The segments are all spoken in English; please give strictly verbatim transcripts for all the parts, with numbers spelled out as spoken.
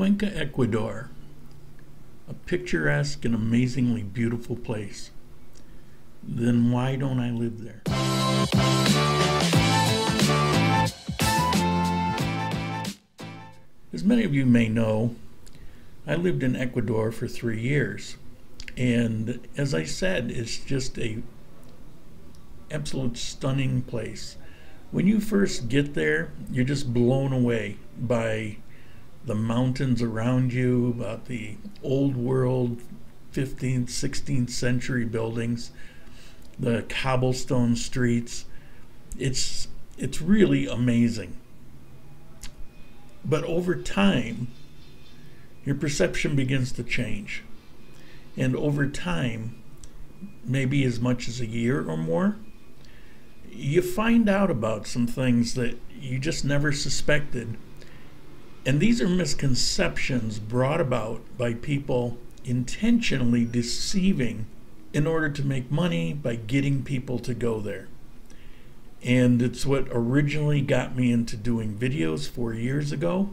Cuenca, Ecuador, a picturesque and amazingly beautiful place. Then why don't I live there? As many of you may know, I lived in Ecuador for three years. And as I said, it's just a absolute stunning place. When you first get there, you're just blown away by the mountains around you, about the old world fifteenth, sixteenth century buildings, the cobblestone streets. It's, it's really amazing. But over time, your perception begins to change. And over time, maybe as much as a year or more, you find out about some things that you just never suspected. And these are misconceptions brought about by people intentionally deceiving in order to make money by getting people to go there. And it's what originally got me into doing videos four years ago.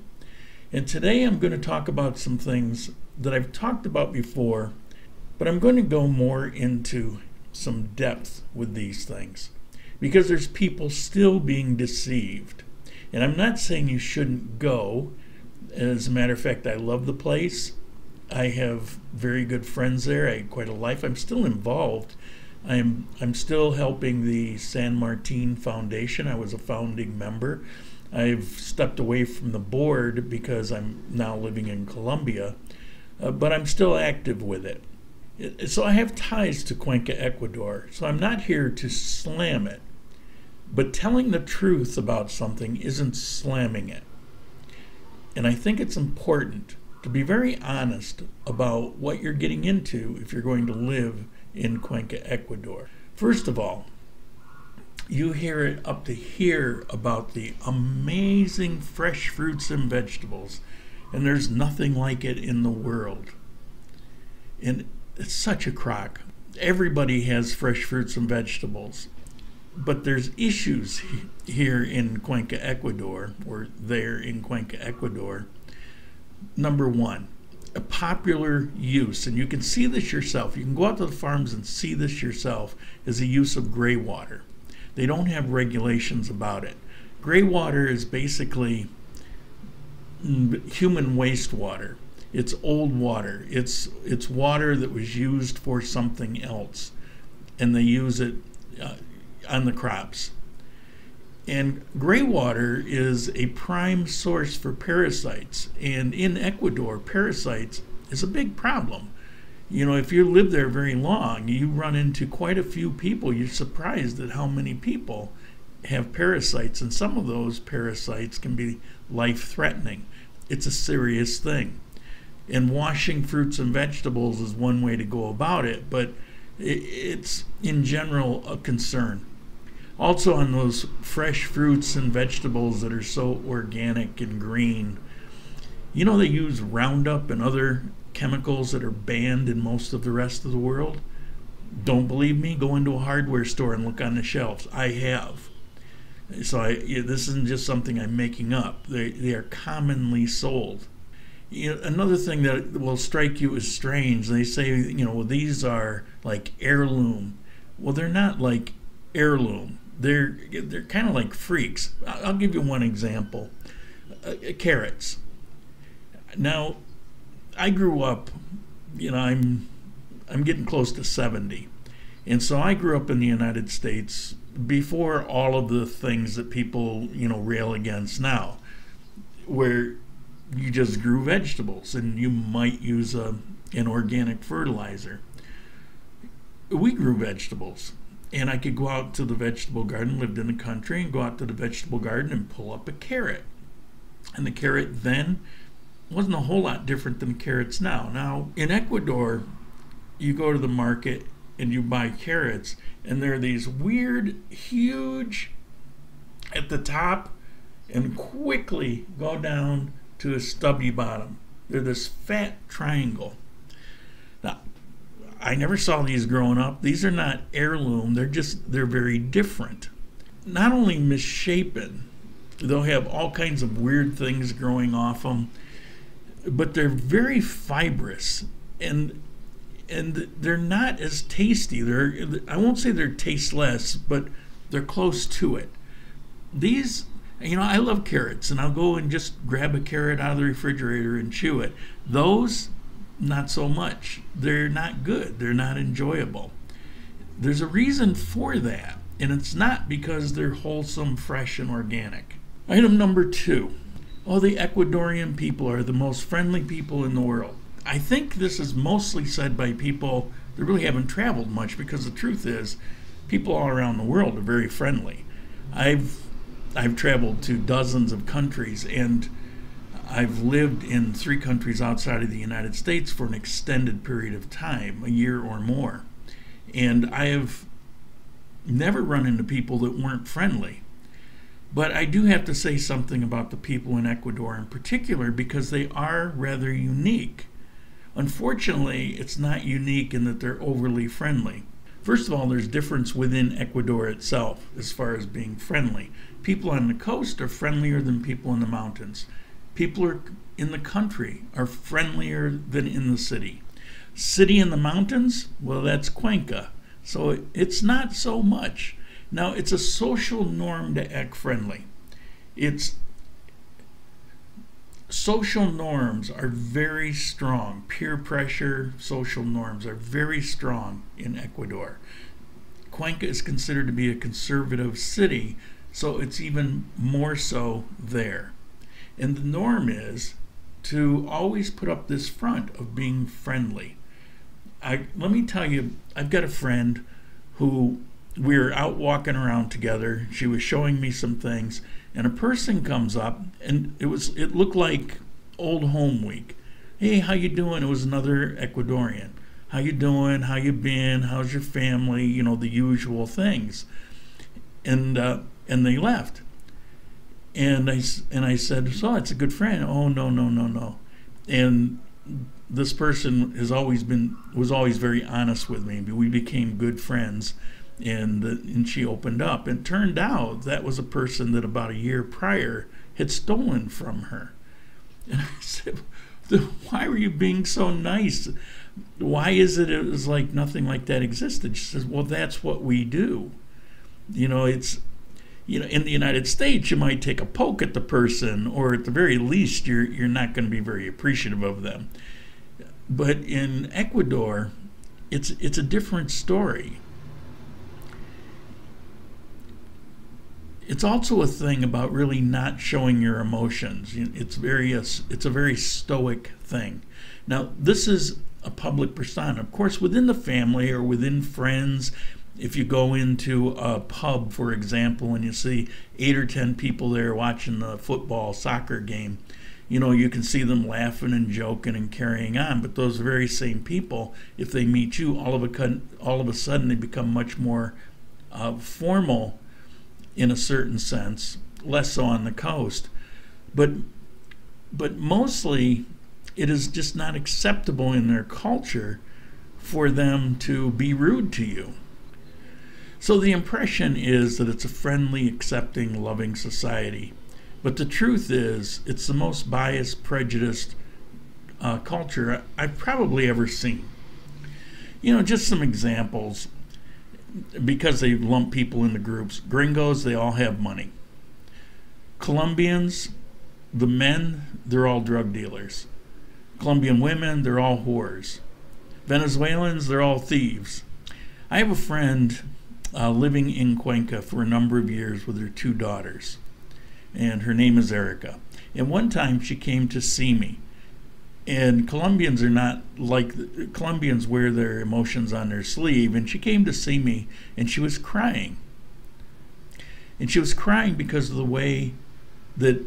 And today I'm going to talk about some things that I've talked about before, but I'm going to go more into some depth with these things, because there's people still being deceived. And I'm not saying you shouldn't go. As a matter of fact, I love the place. I have very good friends there. I had quite a life. I'm still involved. I'm, I'm still helping the San Martin Foundation. I was a founding member. I've stepped away from the board because I'm now living in Colombia, uh, but I'm still active with it. So I have ties to Cuenca, Ecuador, so I'm not here to slam it. But telling the truth about something isn't slamming it. And I think it's important to be very honest about what you're getting into if you're going to live in Cuenca, Ecuador. First of all, you hear it up to here about the amazing fresh fruits and vegetables, and there's nothing like it in the world. And it's such a crock. Everybody has fresh fruits and vegetables. But there's issues here in Cuenca, Ecuador, or there in Cuenca, Ecuador. Number one, a popular use, and you can see this yourself, you can go out to the farms and see this yourself, is the use of gray water. They don't have regulations about it. Gray water is basically human wastewater. It's old water. It's, it's water that was used for something else, and they use it uh, on the crops. And gray water is a prime source for parasites, and in Ecuador, parasites is a big problem. You know, if you live there very long, you run into quite a few people. You're surprised at how many people have parasites, and some of those parasites can be life-threatening. It's a serious thing. And washing fruits and vegetables is one way to go about it, but it's in general a concern. Also, on those fresh fruits and vegetables that are so organic and green, you know, they use Roundup and other chemicals that are banned in most of the rest of the world. Don't believe me? Go into a hardware store and look on the shelves. I have. So I, this isn't just something I'm making up. They, they are commonly sold. You know, another thing that will strike you as strange, they say, you know, well, these are like heirloom. Well, they're not like heirloom. They're, they're kind of like freaks. I'll give you one example. Uh, carrots. Now, I grew up, you know, I'm, I'm getting close to seventy. And so I grew up in the United States before all of the things that people, you know, rail against now, where you just grew vegetables and you might use a, an organic fertilizer. We grew vegetables, and I could go out to the vegetable garden, lived in the country, and go out to the vegetable garden and pull up a carrot. And the carrot then wasn't a whole lot different than carrots now. Now, in Ecuador, you go to the market and you buy carrots, and there are these weird, huge at the top and quickly go down to a stubby bottom. They're this fat triangle. Now, I never saw these growing up. These are not heirloom. They're just, they're very different. Not only misshapen, they'll have all kinds of weird things growing off them. but they're very fibrous, and and they're not as tasty. They're, I won't say they're tasteless, but they're close to it. These, you know, I love carrots, and I'll go and just grab a carrot out of the refrigerator and chew it. Those, not so much. They're not good. They're not enjoyable. There's a reason for that, and it's not because they're wholesome, fresh, and organic. Item number two. Oh, the Ecuadorian people are the most friendly people in the world. I think this is mostly said by people that really haven't traveled much, because the truth is, people all around the world are very friendly. I've I've traveled to dozens of countries, and I've lived in three countries outside of the United States for an extended period of time, a year or more. And I have never run into people that weren't friendly. But I do have to say something about the people in Ecuador in particular, because they are rather unique. Unfortunately, it's not unique in that they're overly friendly. First of all, there's difference within Ecuador itself as far as being friendly. People on the coast are friendlier than people in the mountains. People are in the country are friendlier than in the city. City in the mountains, well, that's Cuenca. So it's not so much. Now, it's a social norm to act friendly. It's social norms are very strong. Peer pressure, social norms are very strong in Ecuador. Cuenca is considered to be a conservative city, so it's even more so there. And the norm is to always put up this front of being friendly. I, let me tell you, I've got a friend who we were out walking around together. She was showing me some things, and a person comes up, and it was it looked like Old Home Week. Hey, how you doing? It was another Ecuadorian. How you doing? How you been? How's your family? You know, the usual things. And uh, and they left. And I and I said, so it's a good friend. Oh no no no no. And this person has always been was always very honest with me. We became good friends. And, the, and she opened up, and turned out that was a person that about a year prior had stolen from her. And I said, why were you being so nice? Why is it it was like nothing like that existed? She says, well, that's what we do. You know, it's, you know, in the United States, you might take a poke at the person, or at the very least, you're, you're not going to be very appreciative of them. But in Ecuador, it's, it's a different story. It's also a thing about really not showing your emotions. It's very it's a very stoic thing. Now, this is a public persona. Of course, within the family or within friends, if you go into a pub, for example, and you see eight or ten people there watching the football, soccer game, you know, you can see them laughing and joking and carrying on. But those very same people, if they meet you, all of a, all of a sudden they become much more uh, formal in a certain sense, less so on the coast. But, but mostly, it is just not acceptable in their culture for them to be rude to you. So the impression is that it's a friendly, accepting, loving society. But the truth is, it's the most biased, prejudiced uh, culture I've probably ever seen. You know, just some examples. Because they lump people into groups. Gringos, they all have money. Colombians, the men, they're all drug dealers. Colombian women, they're all whores. Venezuelans, they're all thieves. I have a friend uh, living in Cuenca for a number of years with her two daughters, and her name is Erica. And one time she came to see me. And Colombians are not like, Colombians wear their emotions on their sleeve, and she came to see me, and she was crying. And she was crying because of the way that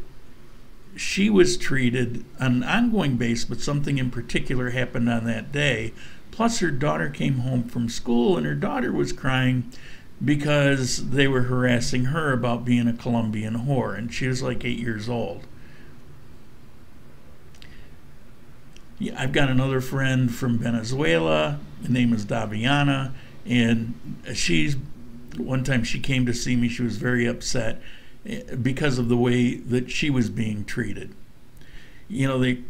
she was treated on an ongoing basis, but something in particular happened on that day. Plus, her daughter came home from school, and her daughter was crying because they were harassing her about being a Colombian whore, and she was like eight years old. I've got another friend from Venezuela, her name is Daviana, and she's, one time she came to see me, she was very upset because of the way that she was being treated. You know, they,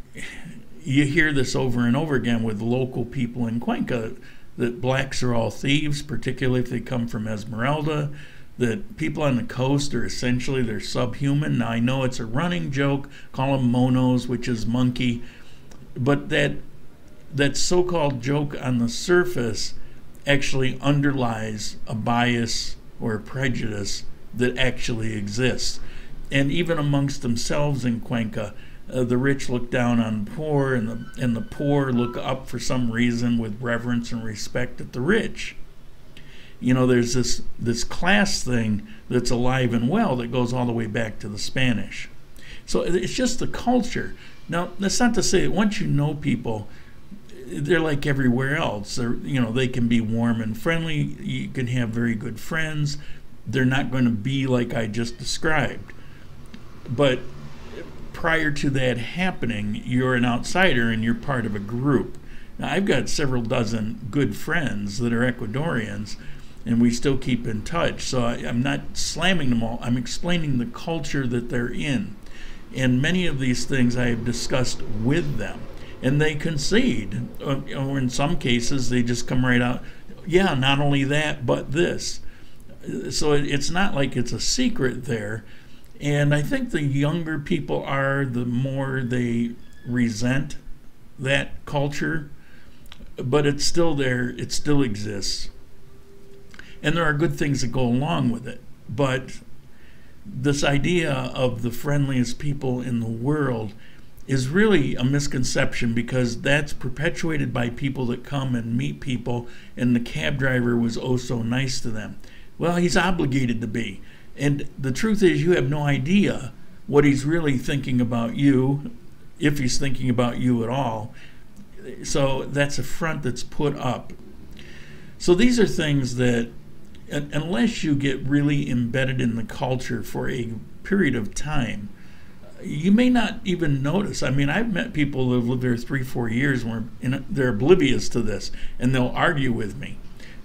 you hear this over and over again with local people in Cuenca, that blacks are all thieves, particularly if they come from Esmeralda, that people on the coast are essentially, they're subhuman. Now, I know it's a running joke, call them monos, which is monkey, but that that so-called joke on the surface actually underlies a bias or a prejudice that actually exists. And even amongst themselves in Cuenca, Uh, the rich look down on the poor, and the, and the poor look up for some reason with reverence and respect at the rich. You know, there's this, this class thing that's alive and well that goes all the way back to the Spanish. So it's just the culture. Now, that's not to say that once you know people, they're like everywhere else. They're, you know, they can be warm and friendly. You can have very good friends. They're not going to be like I just described. But prior to that happening, you're an outsider and you're part of a group. Now, I've got several dozen good friends that are Ecuadorians, and we still keep in touch. So I, I'm not slamming them all. I'm explaining the culture that they're in. And many of these things I have discussed with them. And they concede, or, or in some cases, they just come right out, yeah, not only that, but this. So it, it's not like it's a secret there. And I think the younger people are, the more they resent that culture, but it's still there, it still exists. And there are good things that go along with it, but this idea of the friendliest people in the world is really a misconception, because that's perpetuated by people that come and meet people, and the cab driver was oh so nice to them. Well, he's obligated to be. And the truth is, you have no idea what he's really thinking about you, if he's thinking about you at all. So that's a front that's put up. So these are things that, unless you get really embedded in the culture for a period of time, you may not even notice. I mean, I've met people who have lived there three, four years, and they're oblivious to this, and they'll argue with me.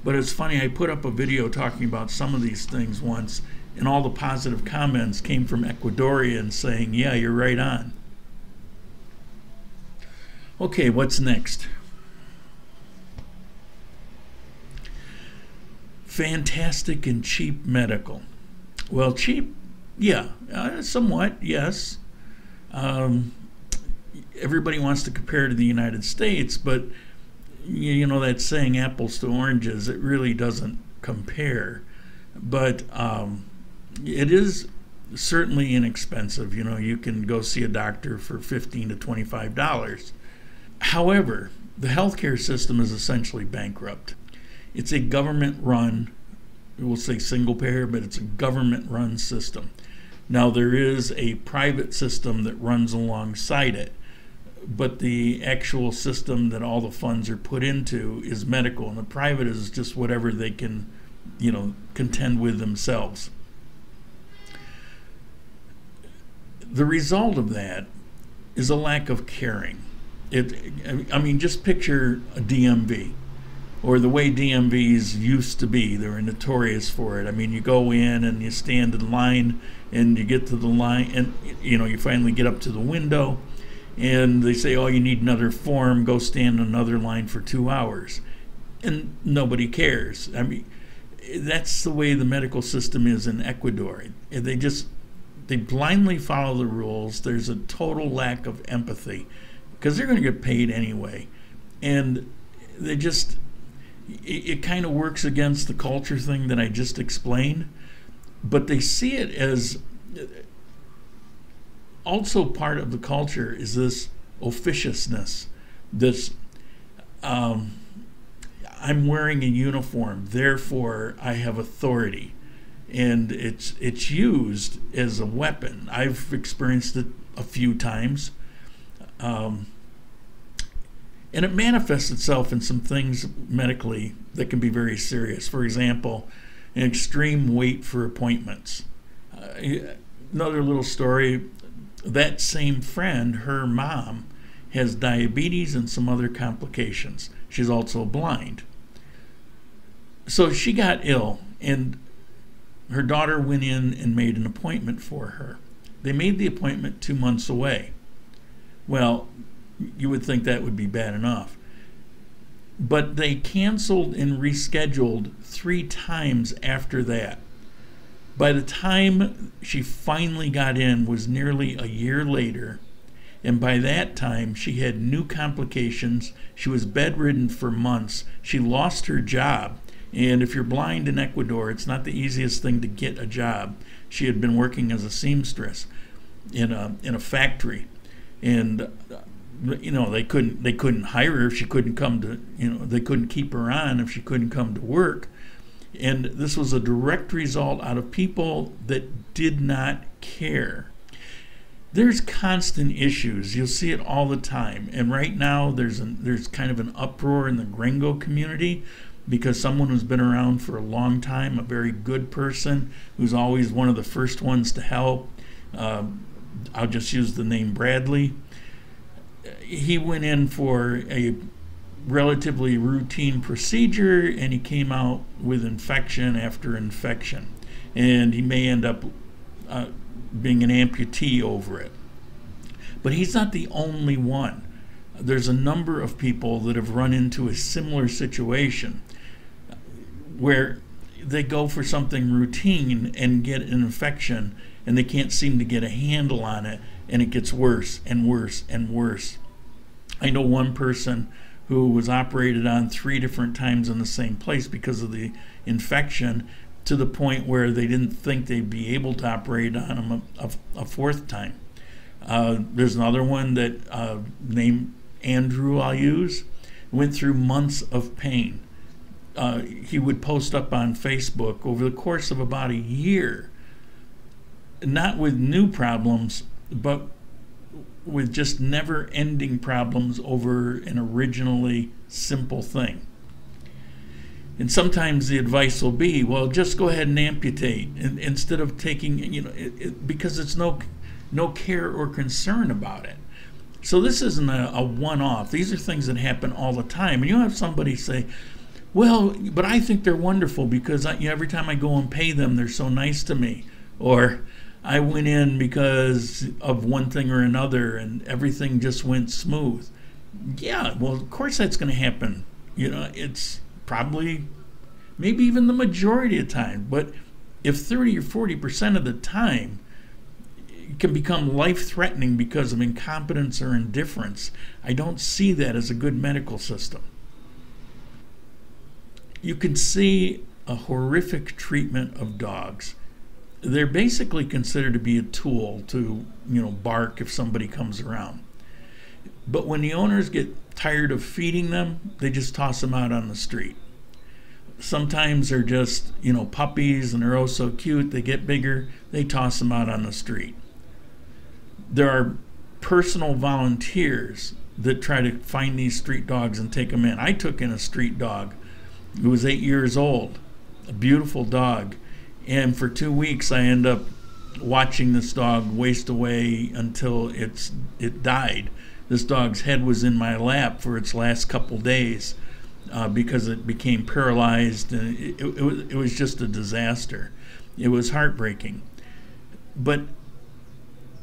But it's funny, I put up a video talking about some of these things once, and all the positive comments came from Ecuadorians saying, yeah, you're right on. Okay, what's next? Fantastic and cheap medical. Well, cheap, yeah, uh, somewhat, yes. Um, everybody wants to compare to the United States, but you, you know that saying, apples to oranges, it really doesn't compare. But um, it is certainly inexpensive. You know, you can go see a doctor for fifteen to twenty-five dollars. However, the healthcare system is essentially bankrupt. It's a government-run, we'll say single-payer, but it's a government-run system. Now, there is a private system that runs alongside it, but the actual system that all the funds are put into is medical, and the private is just whatever they can, you know, contend with themselves. The result of that is a lack of caring. It, I mean, just picture a D M V, or the way D M Vs used to be. They were notorious for it. I mean, you go in and you stand in line, and you get to the line, and you know, you finally get up to the window, and they say, oh, you need another form, go stand in another line for two hours. And nobody cares. I mean, that's the way the medical system is in Ecuador. They just, they blindly follow the rules. There's a total lack of empathy, because they're going to get paid anyway. And they just, it, it kind of works against the culture thing that I just explained, but they see it as, also part of the culture is this officiousness, this, um, I'm wearing a uniform, therefore I have authority. And it's, it's used as a weapon. I've experienced it a few times. Um, and it manifests itself in some things medically that can be very serious. For example, an extreme wait for appointments. Uh, another little story, that same friend, her mom, has diabetes and some other complications. She's also blind. So she got ill, and her daughter went in and made an appointment for her. They made the appointment two months away. Well, you would think that would be bad enough. But they canceled and rescheduled three times after that. By the time she finally got in was nearly a year later, and by that time she had new complications. She was bedridden for months. She lost her job, and if you're blind in Ecuador, it's not the easiest thing to get a job. She had been working as a seamstress in a in a factory, and you know they couldn't they couldn't hire her if she couldn't come to you know they couldn't keep her on if she couldn't come to work. And this was a direct result out of people that did not care. There's constant issues. You'll see it all the time. And right now there's an, there's kind of an uproar in the Gringo community because someone who's been around for a long time, a very good person, who's always one of the first ones to help, uh, I'll just use the name Bradley, he went in for a relatively routine procedure and he came out with infection after infection, and he may end up uh, being an amputee over it. But he's not the only one. There's a number of people that have run into a similar situation where they go for something routine and get an infection and they can't seem to get a handle on it, and it gets worse and worse and worse. I know one person who was operated on three different times in the same place because of the infection, to the point where they didn't think they'd be able to operate on him a, a, a fourth time. Uh, there's another one that uh, named Andrew, I'll use, went through months of pain. Uh, he would post up on Facebook over the course of about a year, not with new problems, but with just never-ending problems over an originally simple thing. And sometimes the advice will be, well, just go ahead and amputate, and instead of taking, you know, it, it, because it's no, no care or concern about it. So this isn't a, a one-off. These are things that happen all the time. And you have somebody say, well, but I think they're wonderful because I, you know, every time I go and pay them, they're so nice to me. Or I went in because of one thing or another and everything just went smooth. Yeah, well, of course that's going to happen. You know, it's probably maybe even the majority of the time. But if thirty or forty percent of the time it can become life-threatening because of incompetence or indifference, I don't see that as a good medical system. You can see a horrific treatment of dogs. They're basically considered to be a tool to, you know, bark if somebody comes around. But when the owners get tired of feeding them, they just toss them out on the street. Sometimes they're just, you know, puppies and they're oh so cute, they get bigger, they toss them out on the street. There are personal volunteers that try to find these street dogs and take them in. I took in a street dog who was eight years old, a beautiful dog. And for two weeks, I end up watching this dog waste away until it's it died. This dog's head was in my lap for its last couple days uh, because it became paralyzed, and it, it, it was just a disaster. It was heartbreaking. But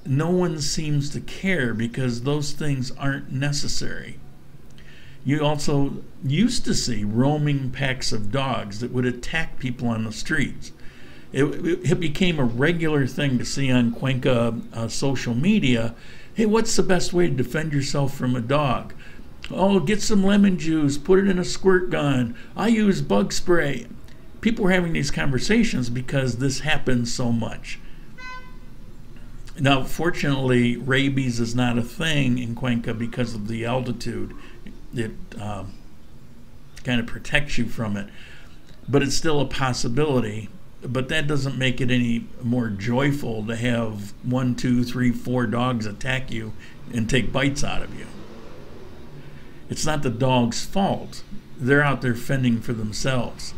no one seems to care because those things aren't necessary. You also used to see roaming packs of dogs that would attack people on the streets. It, it became a regular thing to see on Cuenca uh, social media. Hey, what's the best way to defend yourself from a dog? Oh, get some lemon juice, put it in a squirt gun. I use bug spray. People were having these conversations because this happens so much. Now, fortunately, rabies is not a thing in Cuenca because of the altitude. It uh, kind of protects you from it, but it's still a possibility. But that doesn't make it any more joyful to have one, two, three, four dogs attack you and take bites out of you. It's not the dog's fault. They're out there fending for themselves.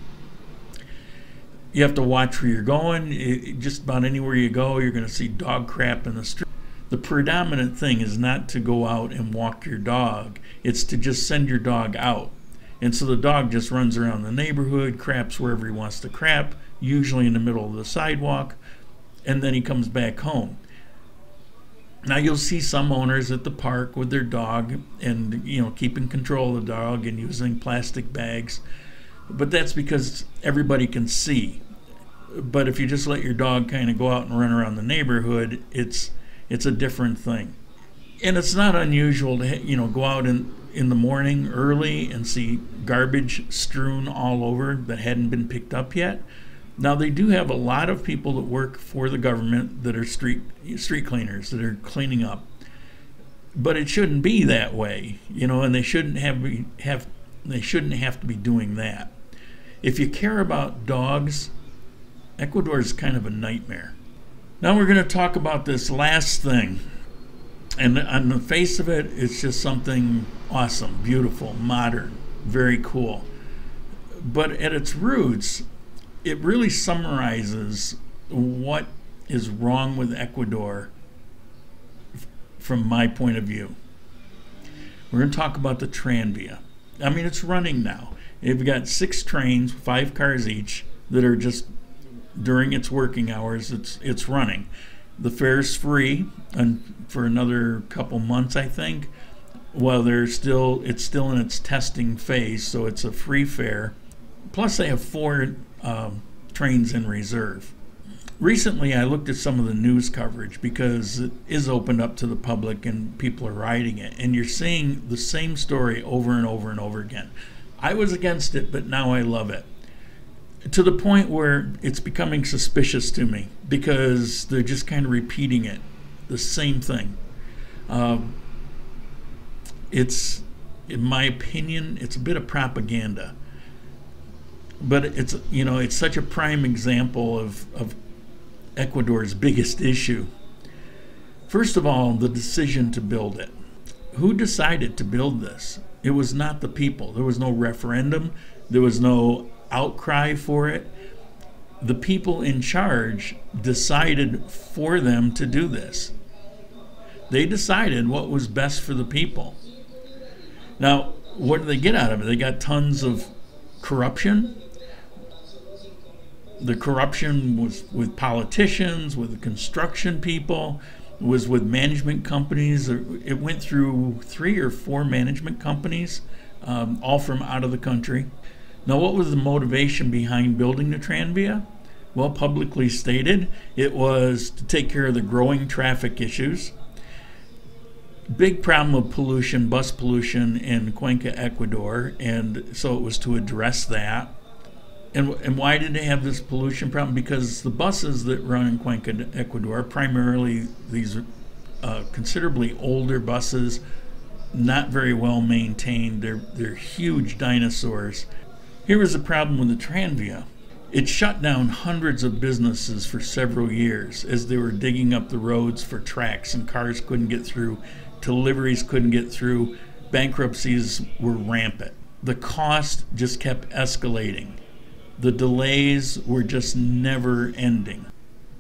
You have to watch where you're going. It, just about anywhere you go, you're going to see dog crap in the street. The predominant thing is not to go out and walk your dog. It's to just send your dog out. And so the dog just runs around the neighborhood, craps wherever he wants to crap, usually in the middle of the sidewalk, and then he comes back home. Now you'll see some owners at the park with their dog and, you know, keeping control of the dog and using plastic bags, but that's because everybody can see. But if you just let your dog kind of go out and run around the neighborhood, it's it's a different thing. And it's not unusual to, you know, go out in in the morning early and see garbage strewn all over that hadn't been picked up yet. Now they do have a lot of people that work for the government that are street street cleaners that are cleaning up, but it shouldn't be that way, you know. And they shouldn't have be, have they shouldn't have to be doing that. If you care about dogs, Ecuador is kind of a nightmare. Now we're going to talk about this last thing, and on the face of it, it's just something awesome, beautiful, modern, very cool. But at its roots, it really summarizes what is wrong with Ecuador from my point of view. We're going to talk about the Tranvia. I mean, it's running now. They've got six trains, five cars each, that are just, during its working hours, it's it's running. The fare's free and for another couple months, I think. Well, they're still it's still in its testing phase, so it's a free fare. Plus, they have four Uh, trains in reserve. Recently, I looked at some of the news coverage because it is opened up to the public and people are riding it, and you're seeing the same story over and over and over again. I was against it, but now I love it, to the point where it's becoming suspicious to me because they're just kind of repeating it, the same thing. Um, it's, in my opinion, it's a bit of propaganda. But it's, you know, it's such a prime example of, of Ecuador's biggest issue. First of all, the decision to build it. Who decided to build this? It was not the people. There was no referendum. There was no outcry for it. The people in charge decided for them to do this. They decided what was best for the people. Now, what did they get out of it? They got tons of corruption. The corruption was with politicians, with the construction people, was with management companies. It went through three or four management companies, um, all from out of the country. Now, what was the motivation behind building the Tranvia? Well, publicly stated, it was to take care of the growing traffic issues. Big problem of pollution, bus pollution in Cuenca, Ecuador, and so it was to address that. And, and why did they have this pollution problem? Because the buses that run in Cuenca, Ecuador, are primarily these uh, considerably older buses, not very well maintained. They're, they're huge dinosaurs. Here was the problem with the Tranvia. It shut down hundreds of businesses for several years as they were digging up the roads for tracks, and cars couldn't get through. Deliveries couldn't get through. Bankruptcies were rampant. The cost just kept escalating. The delays were just never ending.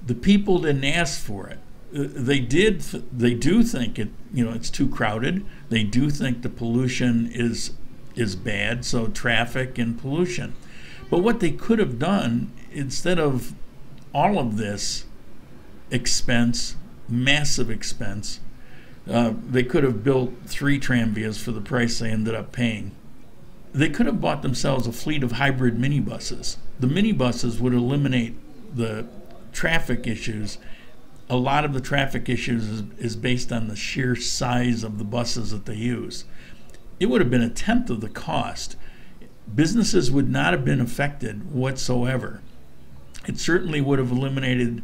The people didn't ask for it. They did. They do think it. You know, it's too crowded. They do think the pollution is is bad. So traffic and pollution. But what they could have done instead of all of this expense, massive expense. Uh, they could have built three Tranvias for the price they ended up paying. They could have bought themselves a fleet of hybrid minibuses. The minibuses would eliminate the traffic issues. A lot of the traffic issues is, is based on the sheer size of the buses that they use. It would have been a tenth of the cost. Businesses would not have been affected whatsoever. It certainly would have eliminated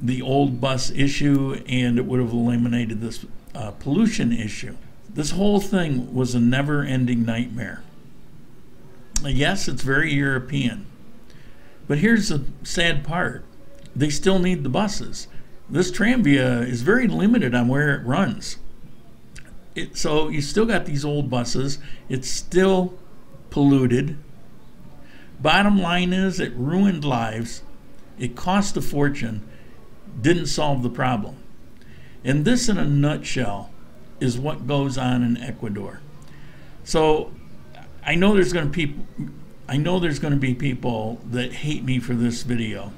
the old bus issue, and it would have eliminated this Uh, pollution issue. This whole thing was a never-ending nightmare. Yes, it's very European, but here's the sad part. They still need the buses. This Tranvia is very limited on where it runs. It, so you still got these old buses. It's still polluted. Bottom line is it ruined lives. It cost a fortune. Didn't solve the problem. And this, in a nutshell, is what goes on in Ecuador. So I know there's going to be I know there's going to be people that hate me for this video,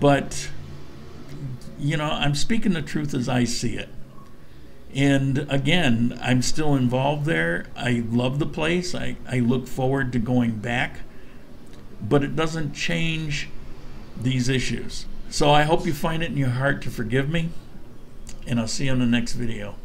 but you know, I'm speaking the truth as I see it. And again, I'm still involved there. I love the place. I, I look forward to going back, but it doesn't change these issues. So I hope you find it in your heart to forgive me, and I'll see you on the next video.